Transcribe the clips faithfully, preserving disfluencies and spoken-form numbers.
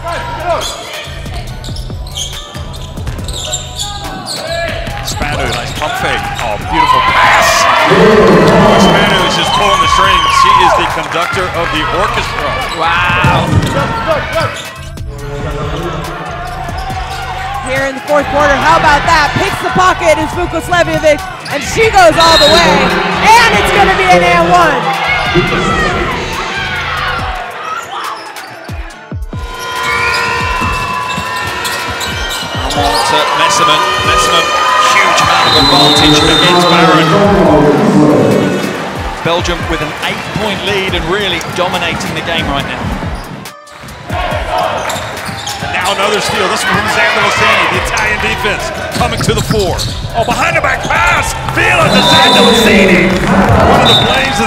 Spanou, nice pump fake. Oh, beautiful pass. Spanou is just pulling the strings. She is the conductor of the orchestra. Wow. Here in the fourth quarter, how about that? Picks the pocket is Vukosavljevic, and she goes all the way, and it's going to be an and one. To Messiman, Messiman, huge amount of advantage against Baron. Belgium with an eight-point lead and really dominating the game right now. Now another steal, this one from Zandalasini, the Italian defense, coming to the four. Oh, behind the back pass, Vila to Zandalasini. One of the plays of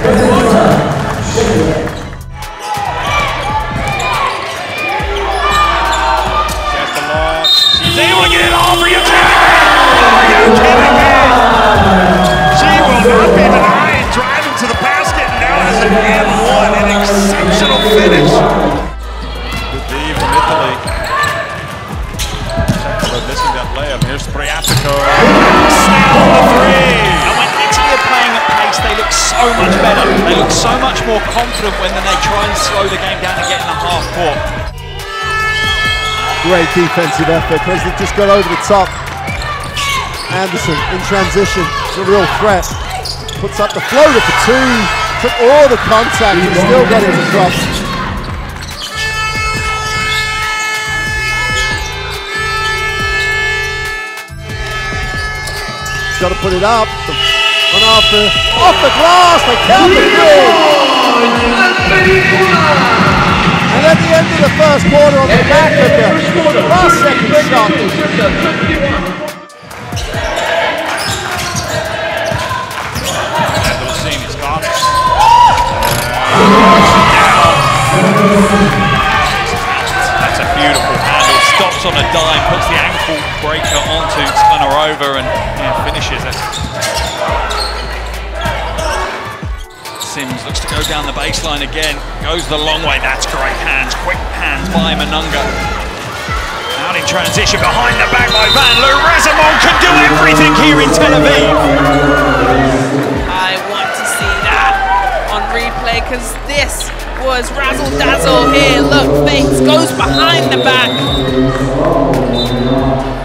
the game. Get the loss. She's able to get it all for you, Priyatico. She will not be denied, driving to the basket, and now has an and one, an exceptional finish. Here's Priyatico. Snell on the three. And when Italy are playing at pace, they look so much better. They look so much more confident when they try and slow the game down and get in the half court. Great defensive effort. Presley just got over the top. Anderson in transition. It's a real threat. Puts up the floater for two. Took all the contact and still got it across. Got to put it up. On after, off the glass, they count the three. And at the end of the first quarter, on the back of the last second shot. And those seniors got it. That's a beautiful handle. Stops on a dime, puts the ankle breaker onto Spanou over and. Sims looks to go down the baseline again, goes the long way, that's great hands, quick hands by Mununga. Out in transition, behind the back by Vanloo, Resimont can do everything here in Tel Aviv. I want to see that on replay, because this was razzle-dazzle here. Look, Bates goes behind the back.